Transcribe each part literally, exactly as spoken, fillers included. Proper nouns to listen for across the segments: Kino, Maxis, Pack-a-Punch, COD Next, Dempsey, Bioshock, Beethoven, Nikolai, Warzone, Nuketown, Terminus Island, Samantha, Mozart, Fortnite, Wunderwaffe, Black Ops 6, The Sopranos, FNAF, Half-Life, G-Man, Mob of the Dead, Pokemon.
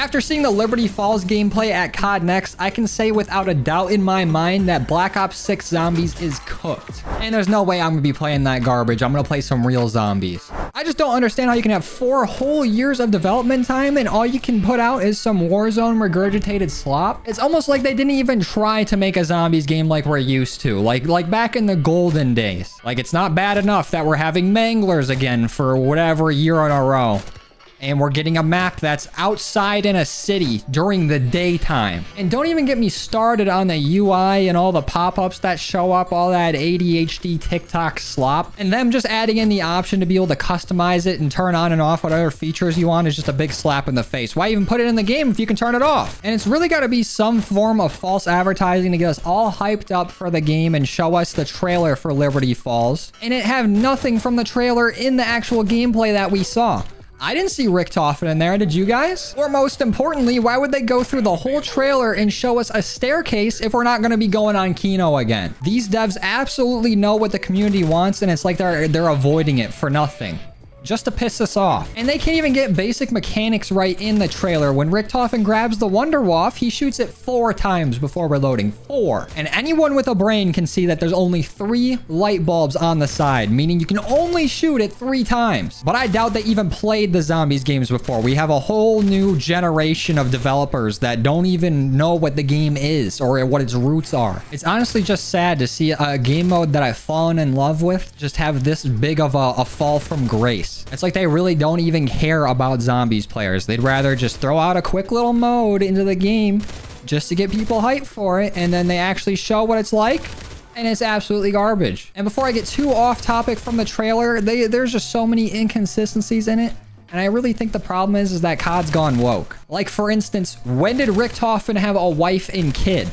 After seeing the Liberty Falls gameplay at C O D Next, I can say without a doubt in my mind that Black Ops six Zombies is cooked. And there's no way I'm gonna be playing that garbage. I'm gonna play some real zombies. I just don't understand how you can have four whole years of development time and all you can put out is some Warzone regurgitated slop. It's almost like they didn't even try to make a zombies game like we're used to. Like, like back in the golden days. Like, it's not bad enough that we're having Manglers again for whatever year in a row. And we're getting a map that's outside in a city during the daytime. And don't even get me started on the U I and all the pop-ups that show up, all that A D H D TikTok slop. And them just adding in the option to be able to customize it and turn on and off whatever features you want is just a big slap in the face. Why even put it in the game if you can turn it off? And it's really got to be some form of false advertising to get us all hyped up for the game and show us the trailer for Liberty Falls. And it have nothing from the trailer in the actual gameplay that we saw. I didn't see Richtofen in there, did you guys? Or most importantly, why would they go through the whole trailer and show us a staircase if we're not gonna be going on Kino again? These devs absolutely know what the community wants and it's like they're, they're avoiding it for nothing. Just to piss us off. And they can't even get basic mechanics right in the trailer. When Richtofen grabs the Wunderwaffe, he shoots it four times before reloading. Four. And anyone with a brain can see that there's only three light bulbs on the side, meaning you can only shoot it three times. But I doubt they even played the zombies games before. We have a whole new generation of developers that don't even know what the game is or what its roots are. It's honestly just sad to see a game mode that I've fallen in love with just have this big of a, a fall from grace. It's like they really don't even care about zombies players. They'd rather just throw out a quick little mode into the game just to get people hyped for it. And then they actually show what it's like. And it's absolutely garbage. And before I get too off topic from the trailer, they, there's just so many inconsistencies in it. And I really think the problem is, is that C O D's gone woke. Like, for instance, when did Richtofen have a wife and kid?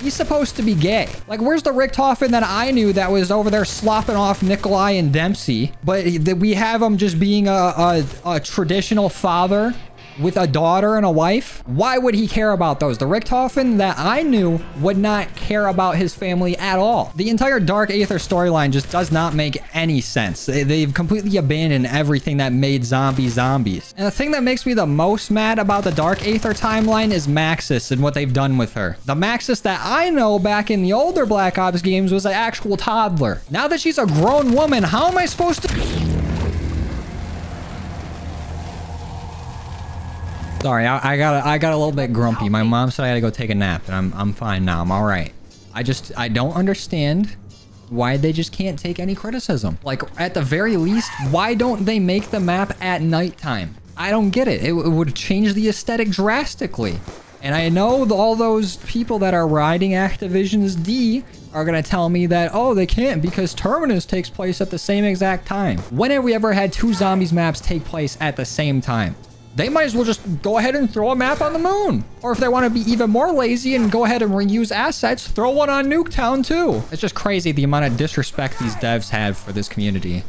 He's supposed to be gay. Like, where's the Richtofen that I knew that was over there slopping off Nikolai and Dempsey? But we have him just being a, a, a traditional father with a daughter and a wife. Why would he care about those? The Richtofen that I knew would not care about his family at all. The entire Dark Aether storyline just does not make any sense. They've completely abandoned everything that made zombies zombies. And the thing that makes me the most mad about the Dark Aether timeline is Maxis and what they've done with her. The Maxis that I know back in the older Black Ops games was an actual toddler. Now that she's a grown woman, how am I supposed to... Sorry, I, I got I got a little bit grumpy. My mom said I gotta go take a nap, and I'm I'm fine now. I'm all right. I just I don't understand why they just can't take any criticism. Like, at the very least, why don't they make the map at nighttime? I don't get it. It, it would change the aesthetic drastically. And I know all those people that are riding Activision's D are going to tell me that, oh, they can't because Terminus takes place at the same exact time. When have we ever had two zombies maps take place at the same time? They might as well just go ahead and throw a map on the moon. Or if they want to be even more lazy and go ahead and reuse assets, throw one on Nuketown too. It's just crazy the amount of disrespect these devs have for this community.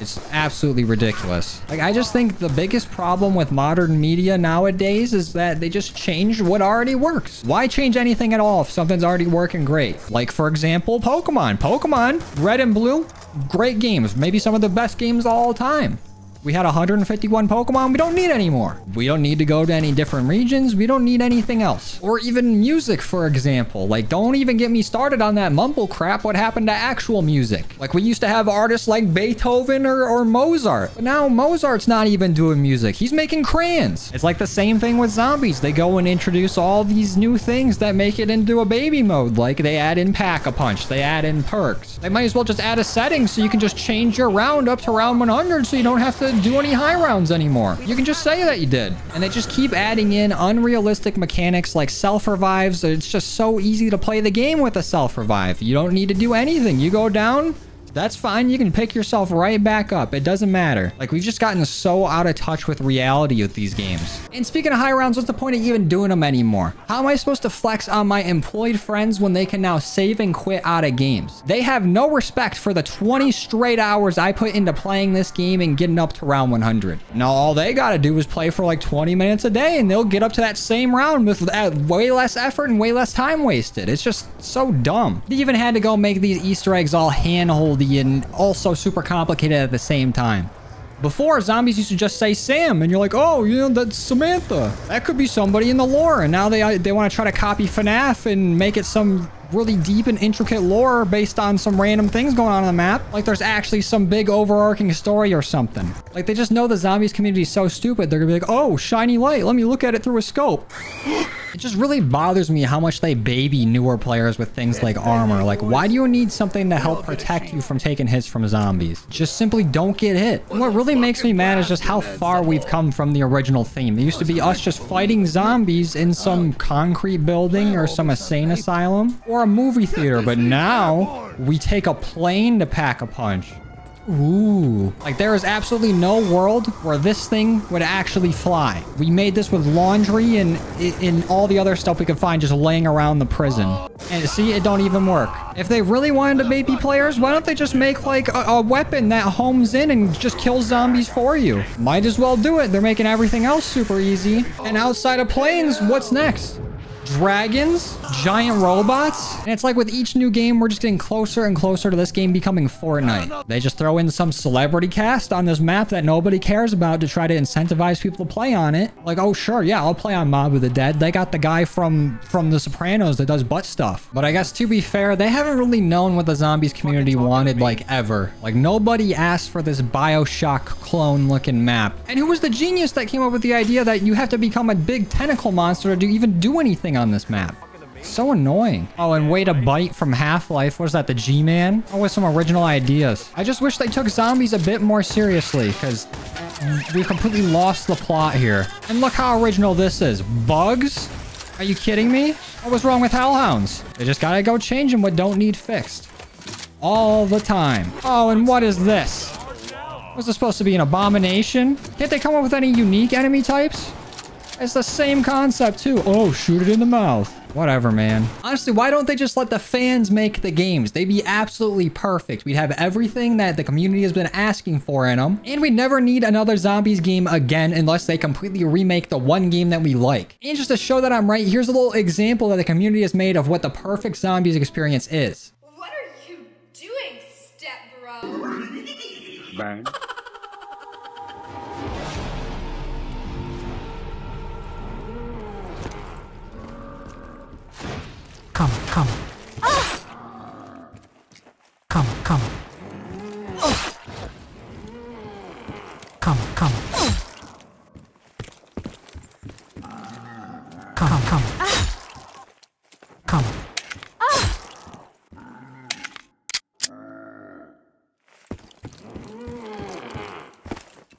It's absolutely ridiculous. Like, I just think the biggest problem with modern media nowadays is that they just change what already works. Why change anything at all if something's already working great? Like, for example, Pokemon. Pokemon, Red and Blue, great games. Maybe some of the best games of all time. We had one hundred fifty-one Pokemon. We don't need any more. We don't need to go to any different regions. We don't need anything else. Or even music, for example. Like, don't even get me started on that mumble crap. What happened to actual music? Like, we used to have artists like Beethoven or, or Mozart. But now Mozart's not even doing music. He's making crayons. It's like the same thing with zombies. They go and introduce all these new things that make it into a baby mode. Like, they add in Pack-a-Punch. They add in perks. They might as well just add a setting so you can just change your round up to round one hundred so you don't have to do any high rounds anymore. You can just say that you did. And they just keep adding in unrealistic mechanics like self-revives. It's just so easy to play the game with a self-revive. You don't need to do anything. You go down, that's fine. You can pick yourself right back up. It doesn't matter. Like, we've just gotten so out of touch with reality with these games. And speaking of high rounds, what's the point of even doing them anymore? How am I supposed to flex on my employed friends when they can now save and quit out of games? They have no respect for the twenty straight hours I put into playing this game and getting up to round one hundred. Now, all they got to do is play for like twenty minutes a day and they'll get up to that same round with way less effort and way less time wasted. It's just so dumb. They even had to go make these Easter eggs all hand-holding and also super complicated at the same time. Before, zombies used to just say Sam, and you're like, oh, you know, that's Samantha. That could be somebody in the lore. And now they they want to try to copy FNAF and make it some really deep and intricate lore based on some random things going on on the map. Like there's actually some big overarching story or something. Like they just know the zombies community is so stupid. They're gonna be like, oh, shiny light. Let me look at it through a scope. It just really bothers me how much they baby newer players with things like armor. Like, why do you need something to help protect you from taking hits from zombies? Just simply don't get hit. And what really makes me mad is just how far we've come from the original theme. It used to be us just fighting zombies in some concrete building or some insane asylum or a movie theater, but now we take a plane to pack a punch. Ooh. Like there is absolutely no world where this thing would actually fly. We made this with laundry and in all the other stuff we could find just laying around the prison. And see, it don't even work. If they really wanted to baby players, why don't they just make like a, a weapon that homes in and just kills zombies for you? Might as well do it. They're making everything else super easy. And outside of planes, what's next? Dragons, giant robots. And it's like with each new game, we're just getting closer and closer to this game becoming Fortnite. They just throw in some celebrity cast on this map that nobody cares about to try to incentivize people to play on it. Like, oh, sure, yeah, I'll play on Mob of the Dead. They got the guy from, from The Sopranos that does butt stuff. But I guess to be fair, they haven't really known what the zombies community wanted, like, ever. Like, nobody asked for this Bioshock clone-looking map. And who was the genius that came up with the idea that you have to become a big tentacle monster to even do anything on this map? So annoying. Oh, and wait, a bite from Half-Life. What is that, the G-Man? Oh, with some original ideas. I just wish they took zombies a bit more seriously, because we've completely lost the plot here. And look how original this is. Bugs? Are you kidding me? What was wrong with hellhounds? They just gotta go change them what don't need fixed. All the time. Oh, and what is this? Was this supposed to be an abomination? Can't they come up with any unique enemy types? It's the same concept too. Oh, shoot it in the mouth. Whatever, man. Honestly, why don't they just let the fans make the games? They'd be absolutely perfect. We'd have everything that the community has been asking for in them. And we'd never need another zombies game again unless they completely remake the one game that we like. And just to show that I'm right, here's a little example that the community has made of what the perfect zombies experience is. What are you doing, step bro? Bang. Come, come. Ah! Come, come. Oh! Come, come. Oh! Come, come. Ah! Come. Ah!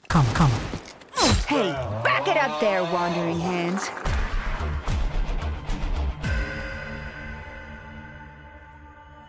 Come, come. Oh, hey, back it up there, wandering hands.